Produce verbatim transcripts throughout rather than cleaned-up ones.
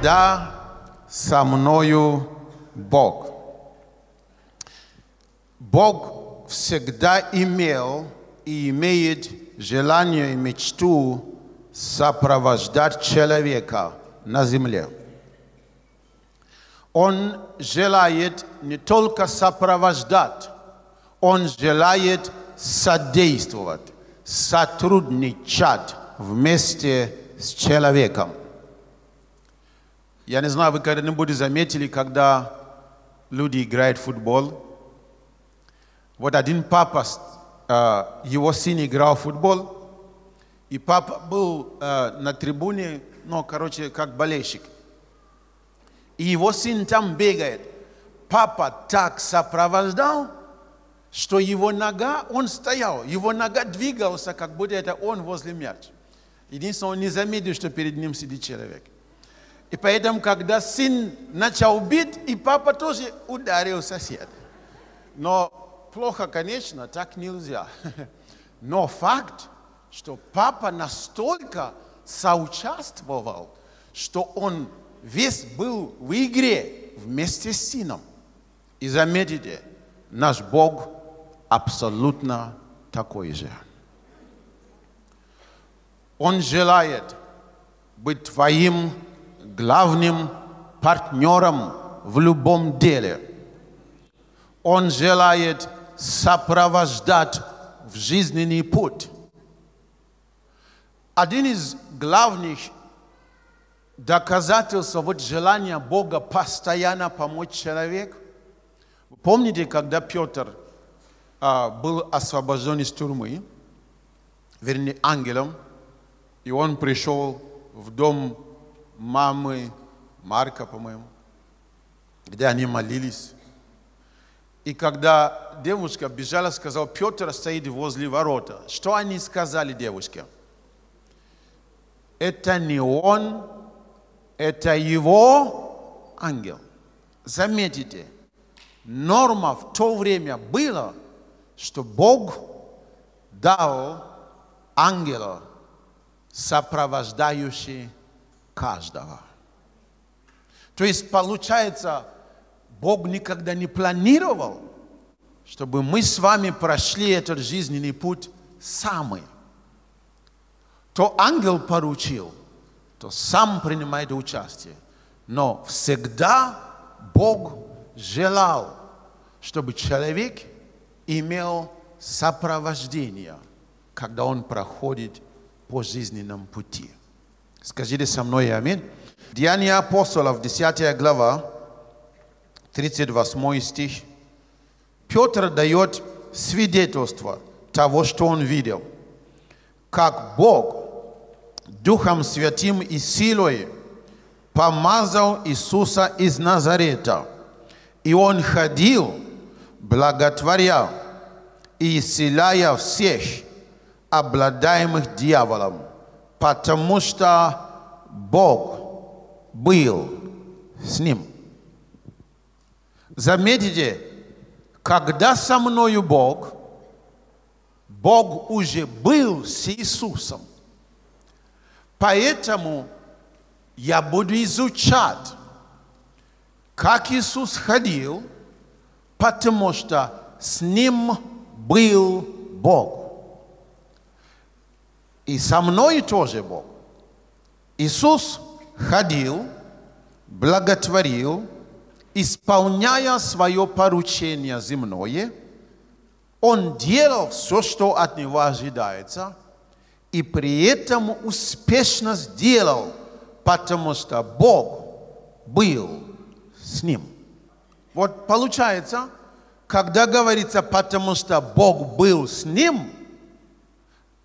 всегда со мною Бог». Бог всегда имел и имеет желание и мечту сопровождать человека на земле. Он желает не только сопровождать, он желает содействовать, сотрудничать вместе с человеком. Я не знаю, вы когда-нибудь заметили, когда люди играют в футбол. Вот один папа, его сын играл в футбол, и папа был на трибуне, ну, короче, как болельщик. И его сын там бегает. Папа так сопровождал, что его нога, он стоял, его нога двигалась, как будто это он возле мяча. Единственное, он не заметил, что перед ним сидит человек. И поэтому, когда сын начал бить, и папа тоже ударил соседа. Но плохо, конечно, так нельзя. Но факт, что папа настолько соучаствовал, что он весь был в игре вместе с сыном. И заметите, наш Бог абсолютно такой же. Он желает быть твоим главным партнером в любом деле. Он желает сопровождать в жизненный путь. Один из главных доказательств вот желания Бога постоянно помочь человеку. Помните, когда Петр а, был освобожден из тюрьмы, вернее, ангелом, и он пришел в дом мамы Марка, по-моему, где они молились. И когда девушка бежала, сказала, Петр стоит возле ворота. Что они сказали девушке? Это не он, это его ангел. Заметите, норма в то время была, что Бог дал ангела, сопровождающего каждого. То есть, получается, Бог никогда не планировал, чтобы мы с вами прошли этот жизненный путь сами. То ангел поручил, то сам принимает участие. Но всегда Бог желал, чтобы человек имел сопровождение, когда он проходит по жизненному пути. Скажите со мной аминь. Деяния апостолов, десятая глава, тридцать восьмой стих. Петр дает свидетельство того, что он видел. Как Бог Духом Святым и силой помазал Иисуса из Назарета. И он ходил, благотворя и исцеляя всех, обладаемых дьяволом, потому что Бог был с ним. Заметьте, когда со мною Бог, Бог уже был с Иисусом. Поэтому я буду изучать, как Иисус ходил, потому что с Ним был Бог. И со мной тоже Бог. Иисус ходил, благотворил, исполняя свое поручение земное. Он делал все, что от Него ожидается, и при этом успешно сделал, потому что Бог был с ним. Вот получается, когда говорится «потому что Бог был с ним»,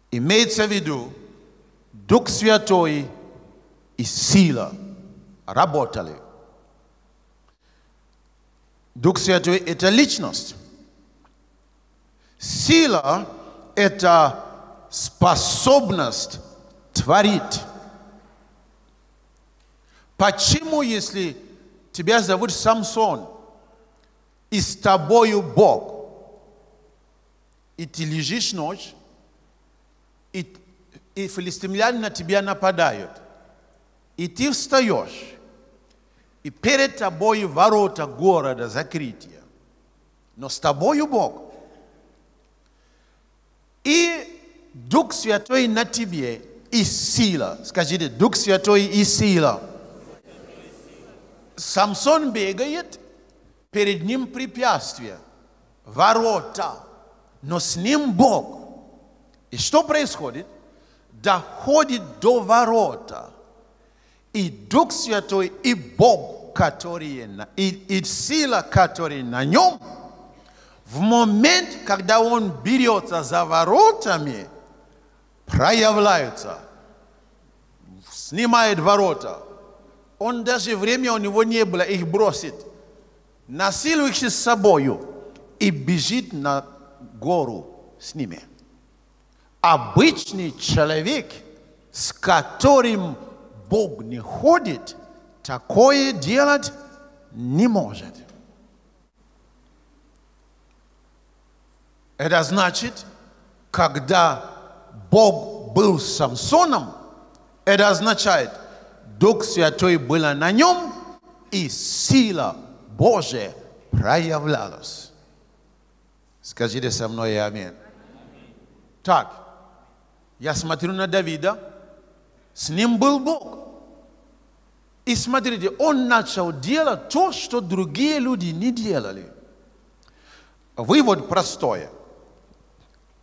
имеется в виду, Дух Святой и сила работали. Дух Святой – это личность. Сила – это способность творить. Почему, если тебя зовут Самсон, и с тобою Бог, и ты лежишь ночь, и, и филистимляне на тебя нападают, и ты встаешь, и перед тобою ворота города закрытия. Но с тобою Бог. И Дух Святой на тебе, и сила. Скажите, Дух Святой и сила. Самсон бегает, перед ним препятствие, ворота, но с ним Бог. И что происходит? Доходит до ворота. И Дух Святой, и Бог, который, и, и сила, которая на нем, в момент, когда он берется за воротами, проявляется, снимает ворота. Он даже время у него не было, их бросит, насилующий с собою, и бежит на гору с ними. Обычный человек, с которым Бог не ходит, такое делать не может. Это значит, когда Бог был с Самсоном, это означает, Дух Святой был на нем, и сила Божия проявлялась. Скажите со мной аминь. Так, я смотрю на Давида, с ним был Бог. И смотрите, он начал делать то, что другие люди не делали. Вывод простой.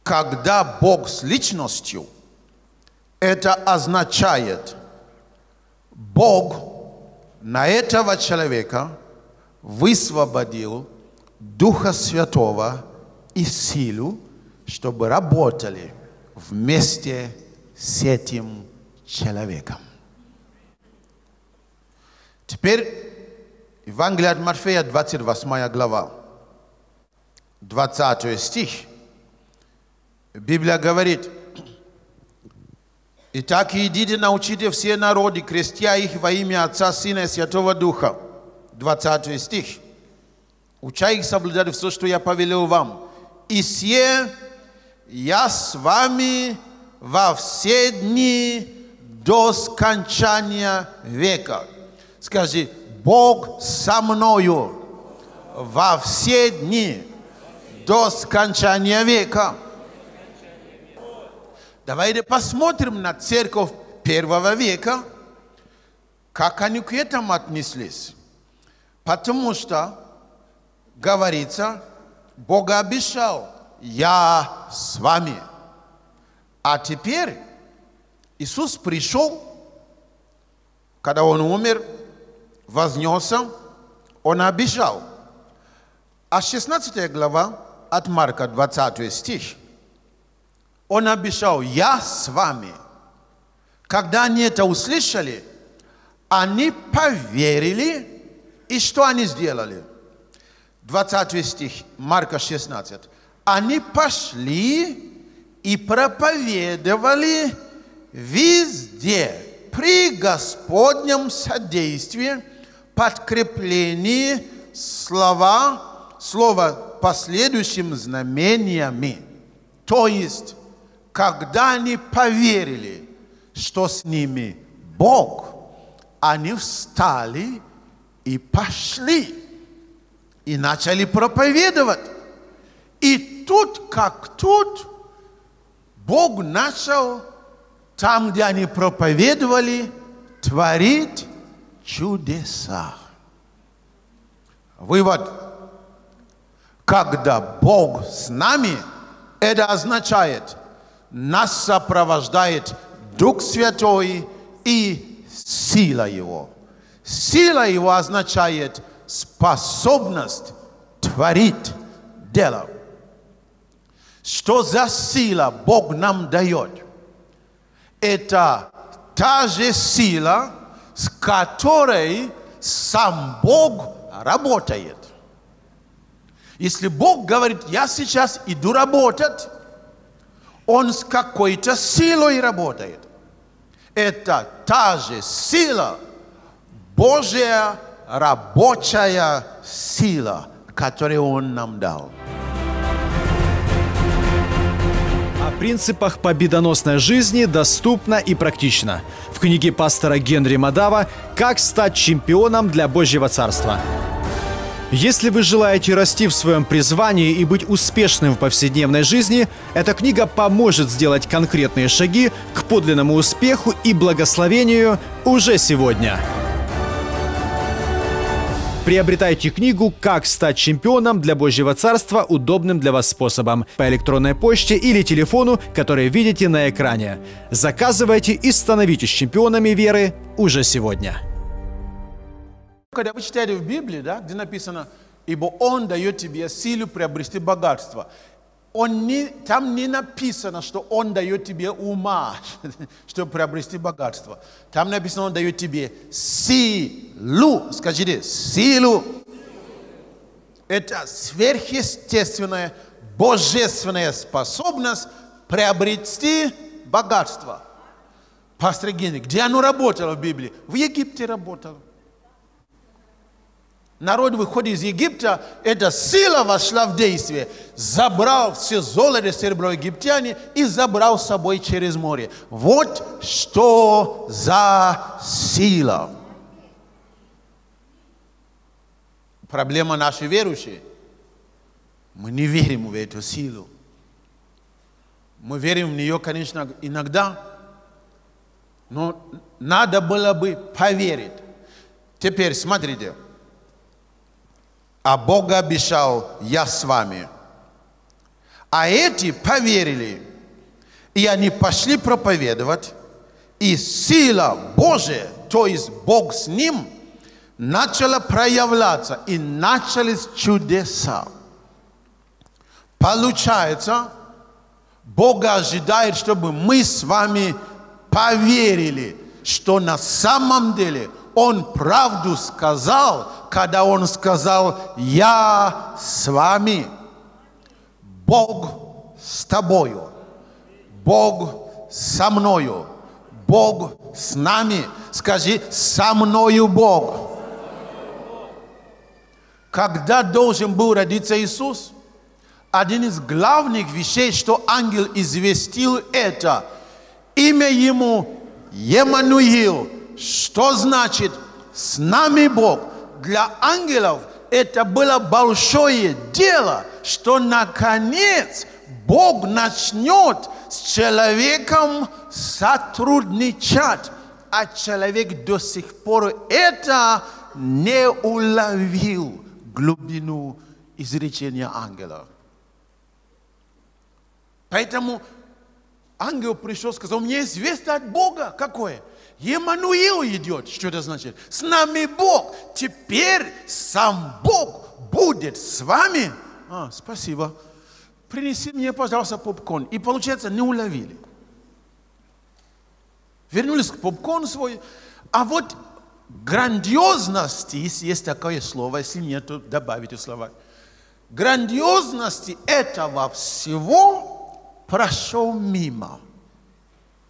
Когда Бог с личностью, это означает, Бог на этого человека высвободил Духа Святого и силу, чтобы работали вместе с этим человеком. Теперь Евангелие от Матфея, двадцать восьмая глава, двадцатый стих. Библия говорит: «Итак, идите, научите все народы, крестя их во имя Отца, Сына и Святого Духа». двадцатый стих. «Уча их соблюдать все, что я повелел вам. И сие я с вами во все дни до скончания века». Скажи: Бог со мною во все дни до скончания века. Давайте посмотрим на церковь первого века, как они к этому отнеслись. Потому что, говорится, Бог обещал: «Я с вами». А теперь Иисус пришел, когда Он умер, вознесся, Он обещал. А шестнадцатая глава от Марка, двадцатый стих. Он обещал: «Я с вами». Когда они это услышали, они поверили, и что они сделали? двадцатый стих, Марка шестнадцать. Они пошли и проповедовали везде при Господнем содействии, подкреплении слова, слова последующими знамениями. То есть, когда они поверили, что с ними Бог, они встали и пошли, и начали проповедовать. И тут, как тут, Бог начал, там, где они проповедовали, творить чудеса. Вывод. Когда Бог с нами, это означает, нас сопровождает Дух Святой и сила Его. Сила Его означает способность творить дело. Что за сила Бог нам дает? Это та же сила, с которой сам Бог работает. Если Бог говорит: «Я сейчас иду работать», Он с какой-то силой работает. Это та же сила, Божья рабочая сила, которую Он нам дал. принципах победоносной жизни доступно и практично. В книге пастора Генри Мадава «Как стать чемпионом для Божьего Царства». Если вы желаете расти в своем призвании и быть успешным в повседневной жизни, эта книга поможет сделать конкретные шаги к подлинному успеху и благословению уже сегодня. Приобретайте книгу «Как стать чемпионом для Божьего Царства» удобным для вас способом по электронной почте или телефону, который видите на экране. Заказывайте и становитесь чемпионами веры уже сегодня. Когда вы читаете в Библии, да, где написано «Ибо Он дает тебе силу приобрести богатство», он не, там не написано, что Он дает тебе ума, чтобы приобрести богатство. Там написано, Он дает тебе силу. Скажите, силу. Это сверхъестественная, божественная способность приобрести богатство. Пастор Генри, где оно работало в Библии? В Египте работало. Народ выходит из Египта, эта сила вошла в действие. Забрал все золото и серебро египтяне и забрал с собой через море. Вот что за сила. Проблема нашей верующей. Мы не верим в эту силу. Мы верим в нее, конечно, иногда. Но надо было бы поверить. Теперь смотрите. А Бог обещал, я с вами. А эти поверили, и они пошли проповедовать, и сила Божия, то есть Бог с ним, начала проявляться, и начались чудеса. Получается, Бог ожидает, чтобы мы с вами поверили, что на самом деле Он правду сказал, когда Он сказал, я с вами, Бог с тобою, Бог со мною, Бог с нами. Скажи, со мною Бог. Когда должен был родиться Иисус, один из главных вещей, что ангел известил, это имя Ему Емануил. Что значит «с нами Бог»? Для ангелов это было большое дело, что наконец Бог начнет с человеком сотрудничать. А человек до сих пор это не уловил, глубину изречения ангела. Поэтому ангел пришел и сказал, мне известно от Бога какое. Емануил идет. Что это значит? С нами Бог. Теперь сам Бог будет с вами. А, спасибо. Принеси мне, пожалуйста, попкорн. И получается, не уловили. Вернулись к попкорну свой. А вот грандиозности, если есть такое слово, если нет, то добавите слова. Грандиозности этого всего прошел мимо.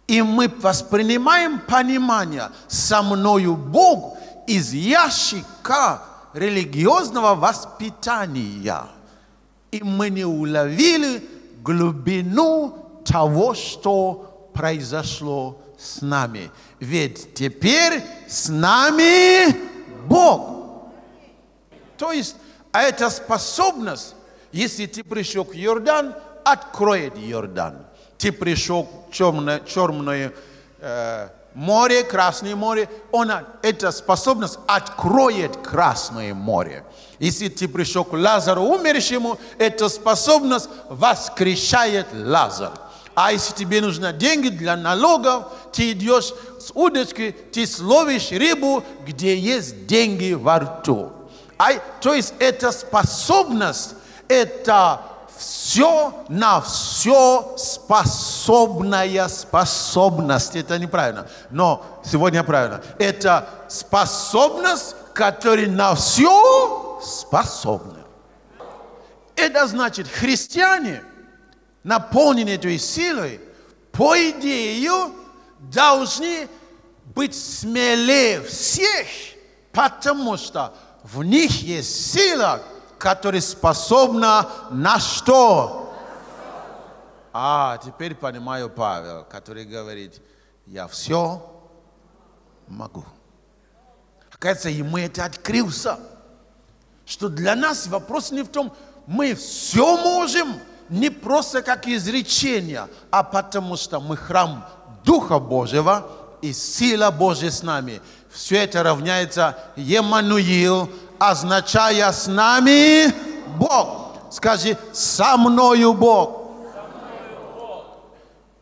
И мы воспринимаем понимание «со мною Бог» из ящика религиозного воспитания. И мы не уловили глубину того, что произошло с нами. Ведь теперь с нами Бог. То есть, а эта способность, если ты пришел к Иордану, откроет Иордан. Ты пришел к Черное, черное э, море, Красное море. Она, эта способность откроет Красное море. Если ты пришел к Лазару умершему, эта способность воскрешает Лазар. А если тебе нужны деньги для налогов, ты идешь с удочки, ты словишь рыбу, где есть деньги во рту. А, то есть эта способность, это все на все способная способность. Это неправильно, но сегодня правильно. Это способность, которая на все способна. Это значит, христиане, наполненные этой силой, по идее, должны быть смелее всех, потому что в них есть сила, которая способна на что? А, теперь понимаю Павел, который говорит, я все могу. Оказывается, ему это открылся, что для нас вопрос не в том, мы все можем, не просто как изречение, а потому что мы храм Духа Божьего, и сила Божья с нами. Все это равняется Емануил, означая с нами Бог. Скажи, со мною Бог.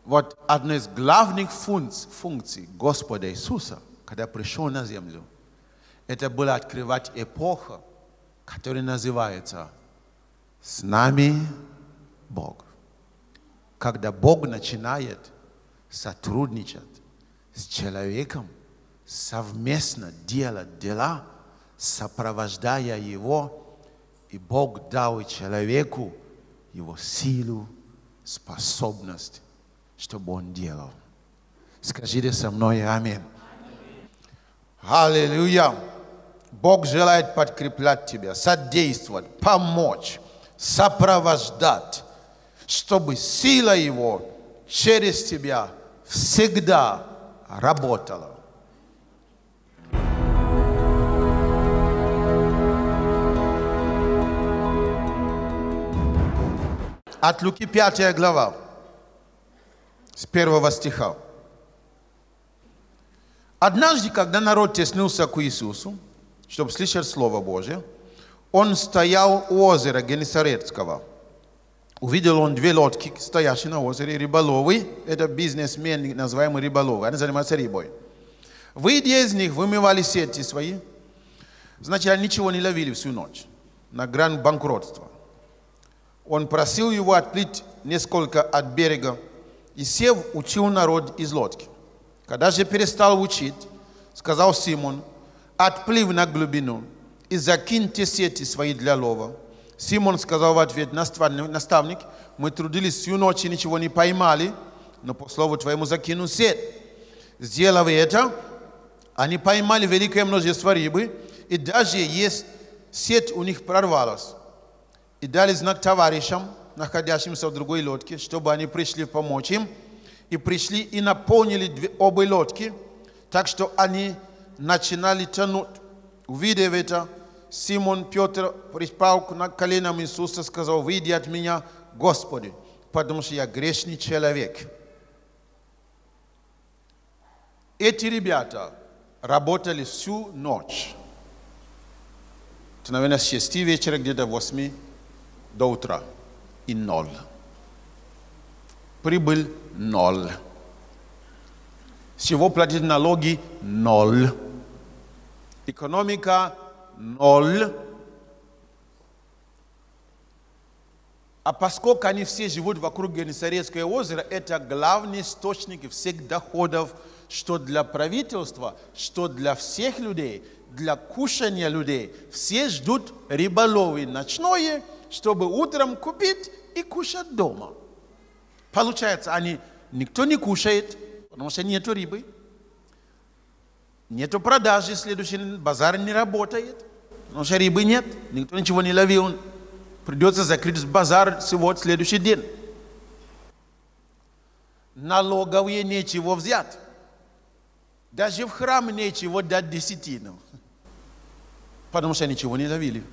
Вот одна из главных функций, функций Господа Иисуса, когда пришел на землю, это было открывать эпоху, которая называется «С нами Бог». Когда Бог начинает сотрудничать с человеком, совместно делать дела, сопровождая его, и Бог дал человеку его силу, способность, чтобы он делал. Скажите со мной аминь. Аллилуйя. Бог желает подкреплять тебя, содействовать, помочь, сопровождать, чтобы сила Его через тебя всегда работала. От Луки пятая глава. С первого стиха. Однажды, когда народ теснился к Иисусу, чтобы слышать Слово Божие, он стоял у озера Генисаретского. Увидел он две лодки, стоящие на озере, рыболовы. Это бизнесмены, называемые рыболовы. Они занимаются рыбой. Выйдя из них, вымывали сети свои. Значит, они ничего не ловили всю ночь. На грани банкротства. Он просил его отплыть несколько от берега. И сев, учил народ из лодки. Когда же перестал учить, сказал Симон, отплыв на глубину и закиньте сети свои для лова. Симон сказал в ответ, наставник, мы трудились всю ночь и ничего не поймали, но по слову твоему закину сеть. Сделав это, они поймали великое множество рыбы, и даже есть сеть у них прорвалась. И дали знак товарищам, находящимся в другой лодке, чтобы они пришли помочь им, и пришли и наполнили две, обе лодки, так что они начинали тянуть. Увидев это, Симон Петр припал на коленам Иисуса, сказал, выйди от меня, Господи, потому что я грешный человек. Эти ребята работали всю ночь. Это, наверное, с шести вечера, где-то восьми до утра. И ноль. Прибыль ноль. С чего платить налоги ноль. Экономика ноль. А поскольку они все живут вокруг Генисарецкого озера, это главный источник всех доходов, что для правительства, что для всех людей, для кушания людей. Все ждут рыболовы ночное, чтобы утром купить и кушать дома. Получается, они никто не кушает, потому что нету рыбы, нету продажи, следующий базар не работает, потому что рыбы нет, никто ничего не ловил, придется закрыть базар в следующий день. Налоговые нечего взять, даже в храм нечего дать десятину, потому что ничего не ловили.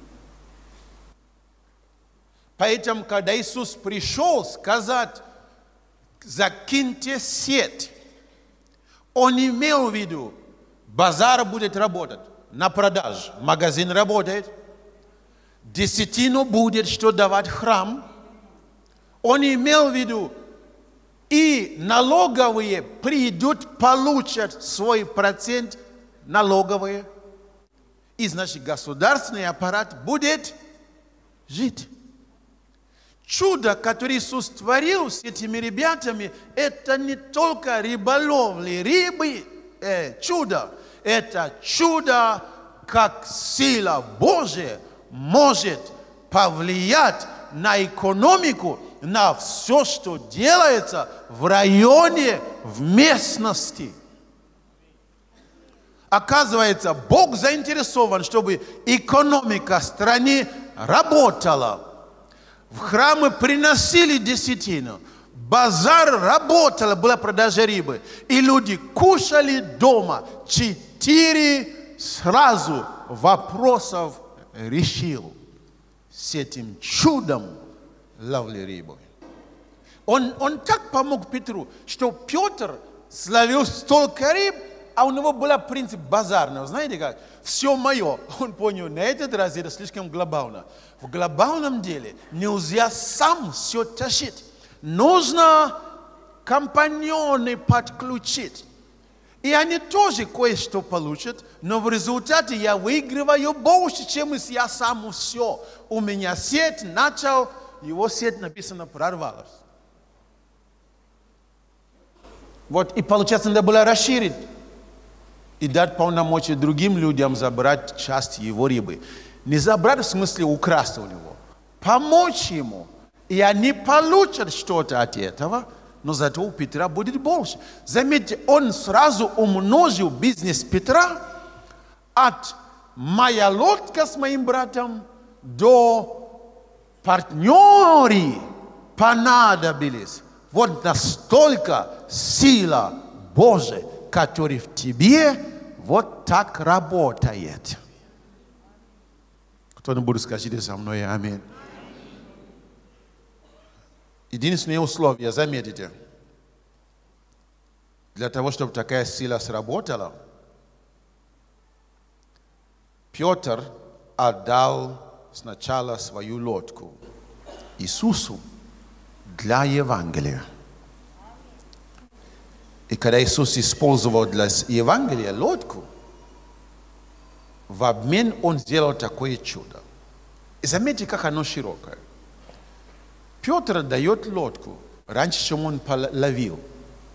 Поэтому, когда Иисус пришел сказать, закиньте сеть, Он имел в виду, базар будет работать на продаж, магазин работает, десятину будет, что давать храм. Он имел в виду, и налоговые придут, получат свой процент налоговые. И значит, государственный аппарат будет жить. Чудо, которое Иисус творил с этими ребятами, это не только рыболовли, рыбы, э, чудо. Это чудо, как сила Божия может повлиять на экономику, на все, что делается в районе, в местности. Оказывается, Бог заинтересован, чтобы экономика страны работала. В храмы приносили десятину. Базар работал, была продажа рыбы. И люди кушали дома. Четыре сразу вопросов решил. С этим чудом ловли рыбу. Он, он так помог Петру, что Петр словил столько рыб, а у него был принцип базарного. Знаете как? Все мое. Он понял, на этот раз это слишком глобально. В глобальном деле нельзя сам все тащить. Нужно компаньоны подключить. И они тоже кое-что получат, но в результате я выигрываю больше, чем если я сам все. У меня сеть начал, его сеть написано прорвалась. Вот и получается надо было расширить и дать полномочия другим людям забрать часть его рыбы. Не забрать в смысле украсть у него, помочь ему. И они получат что-то от этого, но зато у Петра будет больше. Заметьте, он сразу умножил бизнес Петра от «моя лодка с моим братом» до «партнеры понадобились». Вот настолько сила Божия, которая в тебе вот так работает. Кто-нибудь скажите со мной «Аминь». Единственное условие, заметите, для того, чтобы такая сила сработала, Петр отдал сначала свою лодку Иисусу для Евангелия. И когда Иисус использовал для Евангелия лодку, в обмен Он сделал такое чудо. И заметьте, как оно широкое. Петр дает лодку. Раньше, чем он ловил,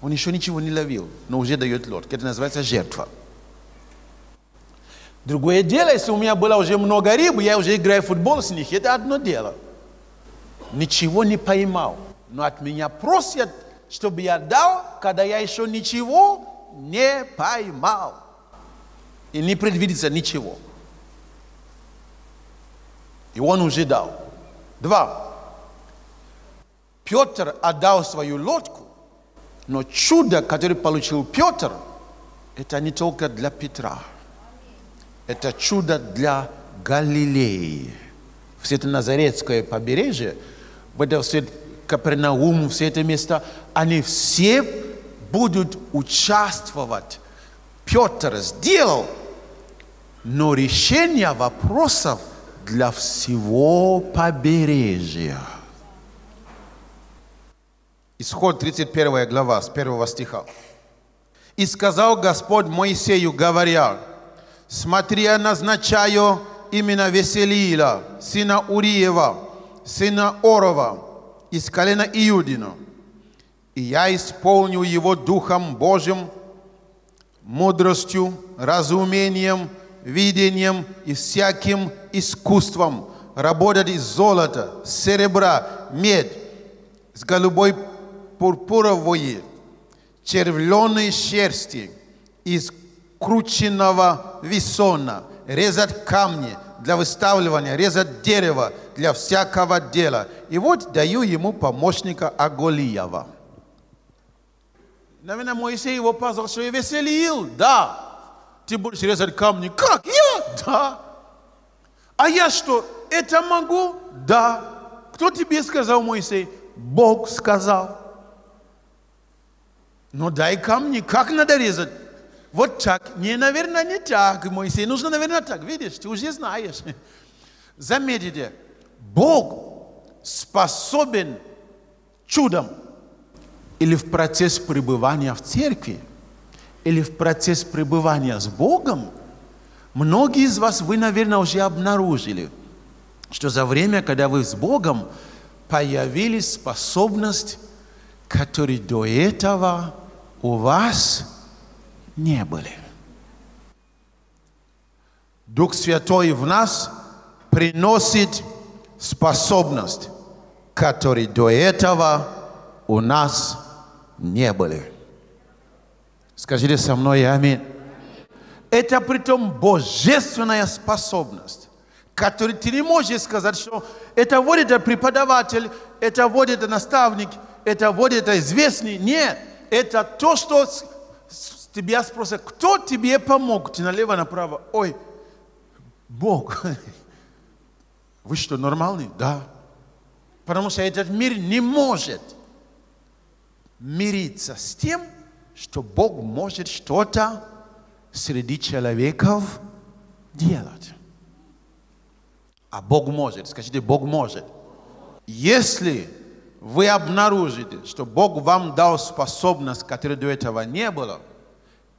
он еще ничего не ловил, но уже дает лодку. Это называется жертва. Другое дело, если у меня было уже много рыбы, я уже играю в футбол с них, это одно дело. Ничего не поймал. Но от меня просят, чтобы я дал, когда я еще ничего не поймал. И не предвидится ничего. И он уже дал. Два. Петр отдал свою лодку, но чудо, которое получил Петр, это не только для Петра. Это чудо для Галилеи. Все это Назарецкое побережье, все Капернаум, все это места, они все будут участвовать. Петр сделал, но решение вопросов для всего побережья. Исход тридцать первая глава, с первого стиха. «И сказал Господь Моисею, говоря, смотри, я назначаю именно Веселиила, сына Уриева, сына Орова, из колена Иудина. И я исполню его Духом Божьим, мудростью, разумением, видением и всяким искусством, работать из золота, серебра, медь, с голубой пурпуровой, червленой шерсти, из крученного весона, резать камни для выставления, резать дерево для всякого дела. И вот даю ему помощника Аголиева». Наверное, Моисей его позвал, что и Веселиил. Да. Ты будешь резать камни. Как? Я? Да. А я что, это могу? Да. Кто тебе сказал, Моисей? Бог сказал. Ну дай камни, как надо резать? Вот так. Не, наверное, не так, Моисей. Нужно, наверное, так. Видишь, ты уже знаешь. Заметьте, Бог способен чудом или в процесс пребывания в церкви, или в процесс пребывания с Богом. Многие из вас, вы, наверное, уже обнаружили, что за время, когда вы с Богом, появились способности, которые до этого у вас не были. Дух Святой в нас приносит способность, которые до этого у нас не были. Скажите со мной «Аминь». Это притом божественная способность, который ты не можешь сказать, что это вот это преподаватель, это вот это наставник, это вот это известный. Нет, это то, что с, с тебя спросят, кто тебе помог? Ты налево-направо. Ой, Бог. Вы что, нормальный? Да. Потому что этот мир не может мириться с тем, что Бог может что-то среди человеков делать. А Бог может. Скажите, Бог может. Если вы обнаружите, что Бог вам дал способность, которой до этого не было,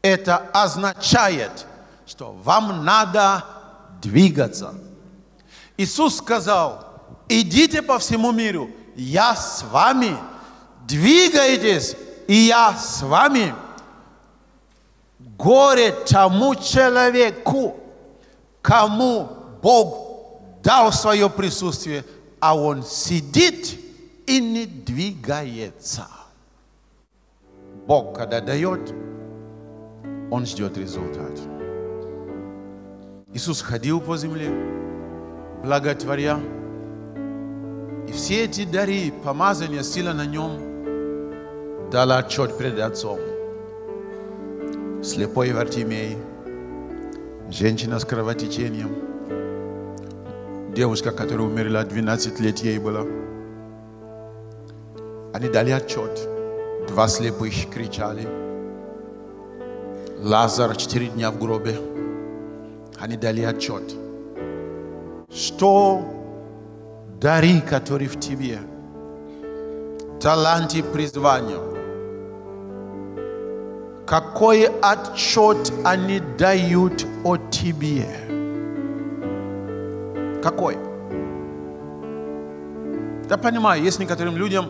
это означает, что вам надо двигаться. Иисус сказал: идите по всему миру, я с вами. Двигайтесь, и я с вами. Горе тому человеку, кому Бог дал свое присутствие, а он сидит и не двигается. Бог, когда дает, он ждет результат. Иисус ходил по земле, благотворя. И все эти дары, помазания, сила на нем дала отчет перед Отцом. Слепой Вартимей, женщина с кровотечением, девушка, которая умерла, двенадцать лет ей было. Они дали отчет. Два слепых кричали. Лазар четыре дня в гробе. Они дали отчет. Что дары, которые в тебе, таланты, призвания, какой отчет они дают о тебе? Какой? Я понимаю, есть некоторым людям,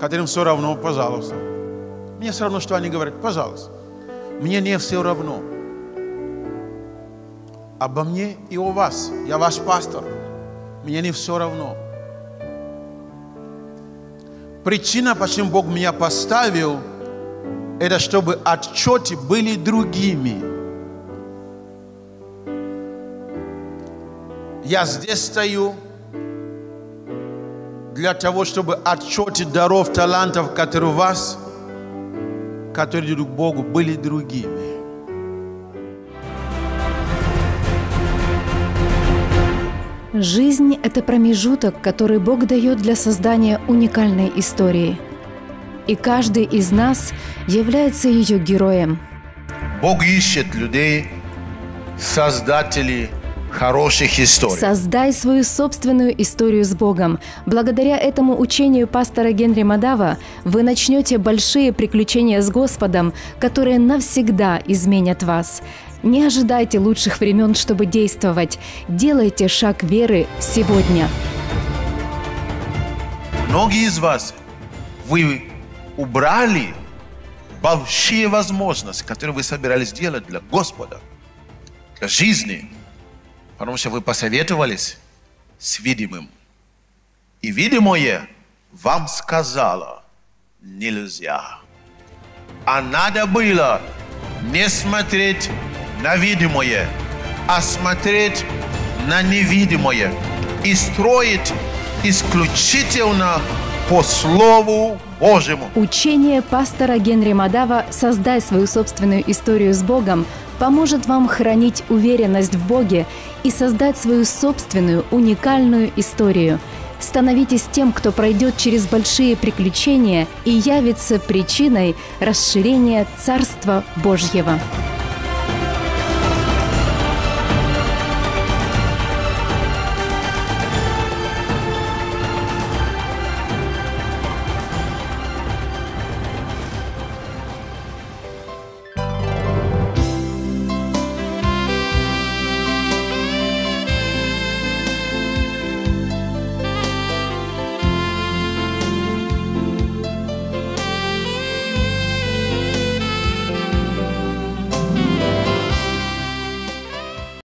которым все равно, пожалуйста. Мне все равно, что они говорят, пожалуйста. Мне не все равно. Обо мне и о вас. Я ваш пастор. Мне не все равно. Причина, почему Бог меня поставил, это чтобы отчеты были другими. Я здесь стою для того, чтобы отчеты даров, талантов, которые у вас, которые идут к Богу, были другими. Жизнь – это промежуток, который Бог дает для создания уникальной истории. И каждый из нас является ее героем. Бог ищет людей, создателей хороших историй. Создай свою собственную историю с Богом. Благодаря этому учению пастора Генри Мадава вы начнете большие приключения с Господом, которые навсегда изменят вас. Не ожидайте лучших времен, чтобы действовать. Делайте шаг веры сегодня. Многие из вас, вы убрали большие возможности, которые вы собирались делать для Господа, для жизни, потому что вы посоветовались с видимым. И видимое вам сказала нельзя. А надо было не смотреть на видимое, а смотреть на невидимое и строить исключительно по Слову Божьему. Учение пастора Генри Мадава «Создай свою собственную историю с Богом» поможет вам хранить уверенность в Боге и создать свою собственную уникальную историю. Становитесь тем, кто пройдет через большие приключения и явится причиной расширения Царства Божьего.